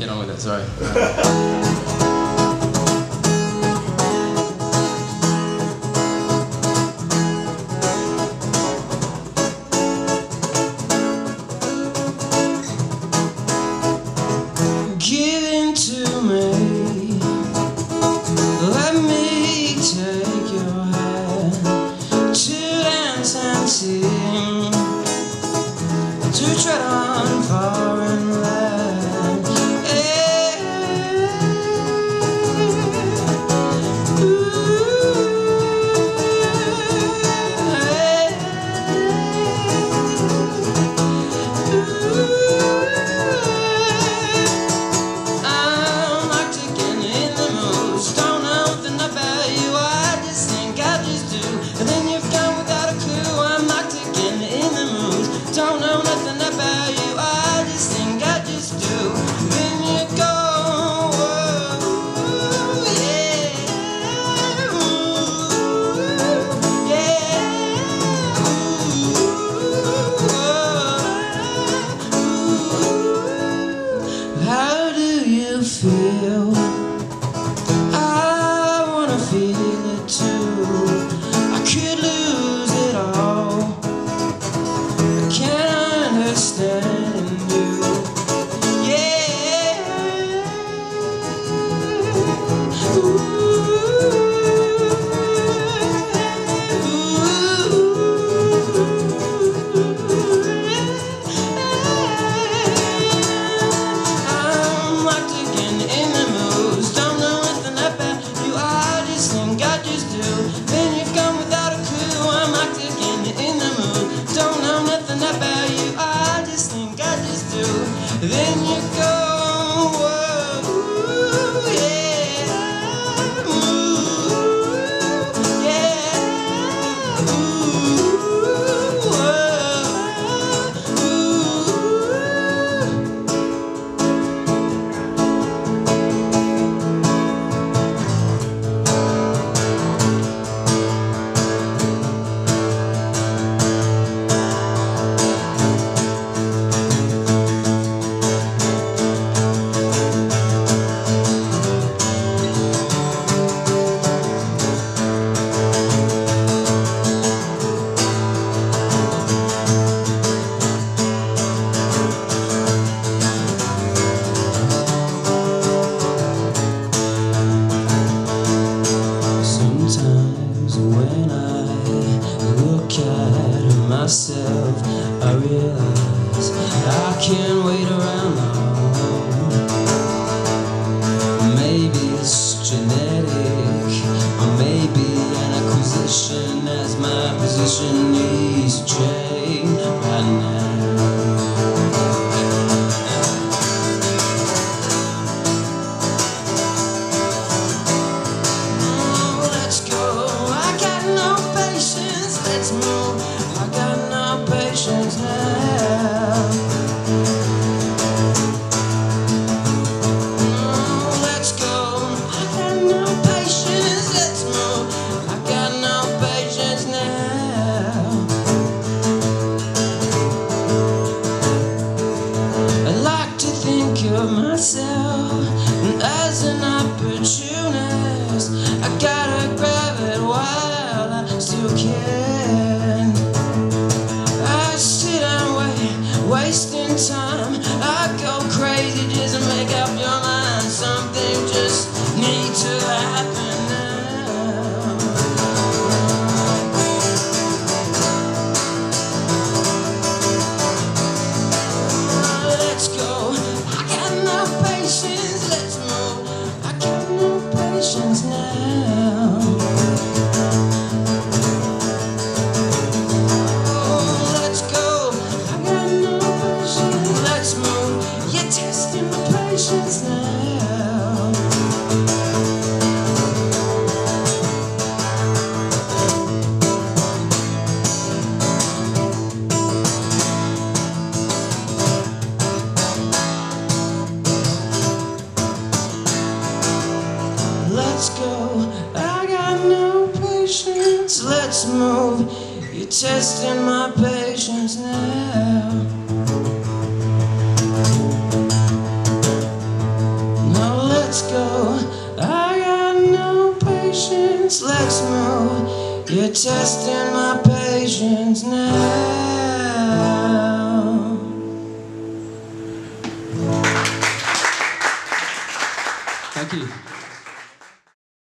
Get on with it, sorry. Give to me, let me take your hand to dance and sing, to tread on foreign land. Feel, I wanna feel it too. I could lose it all. I can't understand you. Yeah. Then you've gone without a clue. I'm locked again in the mood. Don't know nothing about you. I just think I just do. Then you go. Ooh, yeah. Ooh, yeah. Myself, I realize I can't wait around long. Maybe it's genetic, or maybe an acquisition, as my position needs to change right now. Oh, let's go, I got no patience, let's move. I got no patience now. Oh, let's go. I got no patience. Let's move. I got no patience now. I like to think of myself as an opportunist. I gotta grab it while I still can. Wasting time, I go crazy just to make up your mind. Something just needs to happen now. Oh, let's go. I got no patience. Let's move. I got no patience now. Let's go, I got no patience, let's move, you're testing my patience now. patience like snow. You're testing my patience now. Thank you.